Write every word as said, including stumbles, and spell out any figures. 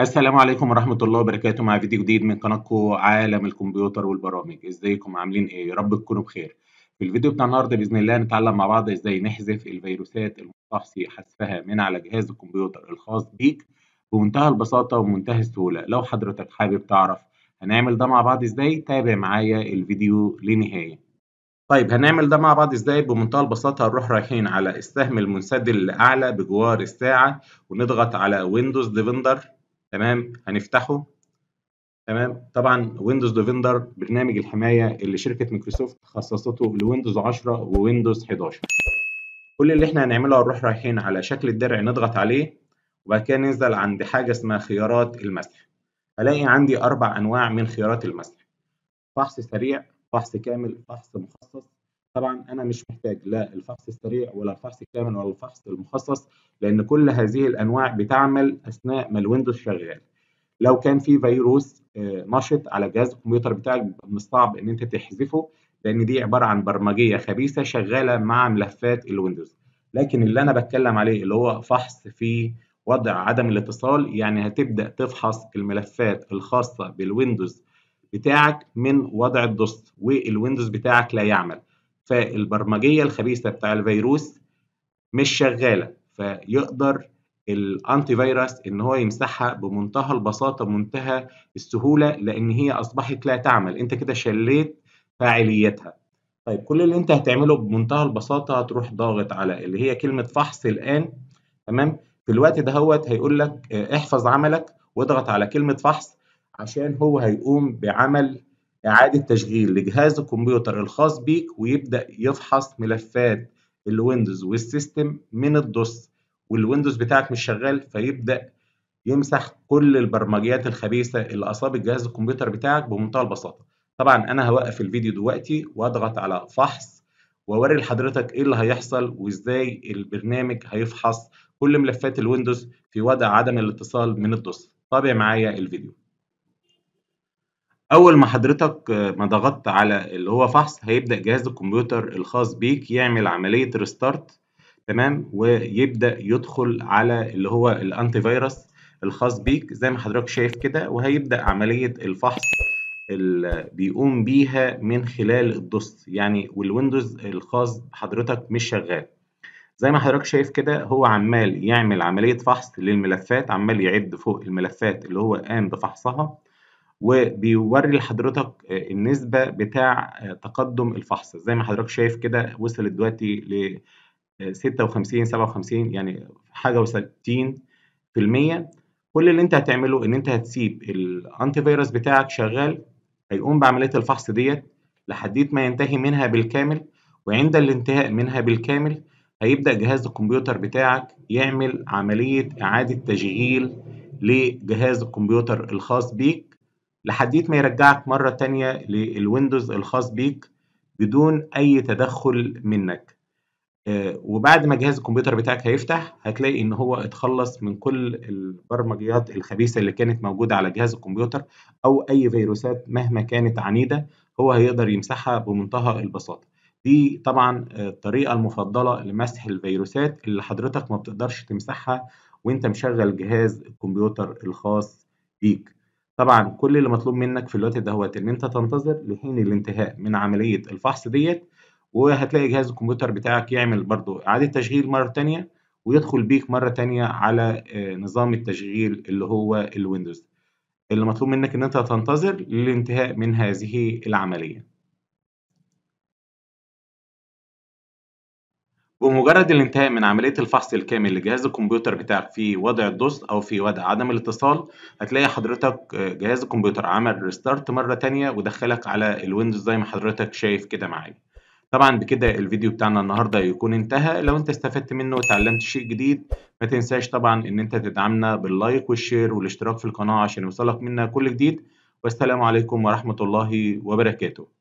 السلام عليكم ورحمة الله وبركاته. مع فيديو جديد من قناتكم عالم الكمبيوتر والبرامج. ازيكم عاملين ايه؟ يا رب تكونوا بخير. في الفيديو بتاع النهارده باذن الله نتعلم مع بعض ازاي نحذف الفيروسات المستحصي حذفها من على جهاز الكمبيوتر الخاص بيك بمنتهى البساطة ومنتهى السهولة. لو حضرتك حابب تعرف هنعمل ده مع بعض ازاي تابع معايا الفيديو لنهاية. طيب هنعمل ده مع بعض ازاي؟ بمنتهى البساطة هنروح رايحين على السهم المنسدل الاعلى بجوار الساعة ونضغط على ويندوز ديفندر. تمام، هنفتحه. تمام، طبعا ويندوز ديفندر برنامج الحمايه اللي شركه مايكروسوفت خصصته لويندوز عشرة وويندوز حداشر. كل اللي احنا هنعمله هنروح رايحين على شكل الدرع نضغط عليه، وبعد كده ننزل عند حاجه اسمها خيارات المسح. هلاقي عندي اربع انواع من خيارات المسح: فحص سريع، فحص كامل، فحص مخصص. طبعا انا مش محتاج لا الفحص السريع ولا الفحص الكامل ولا الفحص المخصص، لان كل هذه الانواع بتعمل اثناء ما الويندوز شغال. لو كان في فيروس نشط على جهاز الكمبيوتر بتاعك من الصعب ان انت تحذفه، لان دي عباره عن برمجيه خبيثه شغاله مع ملفات الويندوز. لكن اللي انا بتكلم عليه اللي هو فحص في وضع عدم الاتصال، يعني هتبدا تفحص الملفات الخاصه بالويندوز بتاعك من وضع الدوس والويندوز بتاعك لا يعمل، فالبرمجية الخبيثة بتاع الفيروس مش شغالة، فيقدر الانتي فيروس ان هو يمسحها بمنتهى البساطة ومنتهى السهولة، لان هي اصبحت لا تعمل. انت كده شليت فاعليتها. طيب كل اللي انت هتعمله بمنتهى البساطة هتروح ضاغط على اللي هي كلمة فحص الان. تمام، في الوقت دهوت هيقول لك احفظ عملك واضغط على كلمة فحص، عشان هو هيقوم بعمل إعادة تشغيل لجهاز الكمبيوتر الخاص بيك ويبدأ يفحص ملفات الويندوز والسيستم من الدوس، والويندوز بتاعك مش شغال، فيبدأ يمسح كل البرمجيات الخبيثة اللي أصابت جهاز الكمبيوتر بتاعك بمنتهى البساطة. طبعا أنا هوقف الفيديو دلوقتي وأضغط على فحص وأوري لحضرتك إيه اللي هيحصل وإزاي البرنامج هيفحص كل ملفات الويندوز في وضع عدم الاتصال من الدوس. تابع معايا الفيديو. أول ما حضرتك ما ضغطت على اللي هو فحص هيبدأ جهاز الكمبيوتر الخاص بيك يعمل عملية ريستارت. تمام، ويبدأ يدخل على اللي هو الأنتي فيروس الخاص بيك زي ما حضرتك شايف كده، وهيبدأ عملية الفحص اللي بيقوم بيها من خلال الدوس يعني، والويندوز الخاص بحضرتك مش شغال. زي ما حضرتك شايف كده هو عمال يعمل عملية فحص للملفات، عمال يعد فوق الملفات اللي هو قام بفحصها، وبيوري لحضرتك النسبة بتاع تقدم الفحص. زي ما حضرتك شايف كده وصل دلوقتي ل ستة وخمسين سبعة وخمسين يعني حاجة وستين في المية. كل اللي انت هتعمله ان انت هتسيب الانتي فيروس بتاعك شغال، هيقوم بعملية الفحص ديت لحد ما ينتهي منها بالكامل، وعند الانتهاء منها بالكامل هيبدأ جهاز الكمبيوتر بتاعك يعمل عملية إعادة تشغيل لجهاز الكمبيوتر الخاص بيك لحد ما يرجعك مرة تانية للويندوز الخاص بيك بدون أي تدخل منك. آه وبعد ما جهاز الكمبيوتر بتاعك هيفتح هتلاقي إن هو اتخلص من كل البرمجيات الخبيثة اللي كانت موجودة على جهاز الكمبيوتر، أو أي فيروسات مهما كانت عنيدة هو هيقدر يمسحها بمنتهى البساطة. دي طبعا الطريقة المفضلة لمسح الفيروسات اللي حضرتك ما بتقدرش تمسحها وإنت مشغل جهاز الكمبيوتر الخاص بيك. طبعا كل اللي مطلوب منك في الوقت دهوت ان انت تنتظر لحين الانتهاء من عمليه الفحص ديت، وهتلاقي جهاز الكمبيوتر بتاعك يعمل برضو اعاده تشغيل مره تانية ويدخل بيك مره تانية على نظام التشغيل اللي هو الويندوز. اللي مطلوب منك ان انت تنتظر للانتهاء من هذه العمليه. بمجرد الانتهاء من عملية الفحص الكامل لجهاز الكمبيوتر بتاعك في وضع الدوس أو في وضع عدم الاتصال، هتلاقي حضرتك جهاز الكمبيوتر عمل ريستارت مرة تانية ودخلك على الويندوز زي ما حضرتك شايف كده معايا. طبعا بكده الفيديو بتاعنا النهاردة يكون انتهى. لو انت استفدت منه وتعلمت شيء جديد ما تنساش طبعا ان انت تدعمنا باللايك والشير والاشتراك في القناة عشان يوصلك منا كل جديد. والسلام عليكم ورحمة الله وبركاته.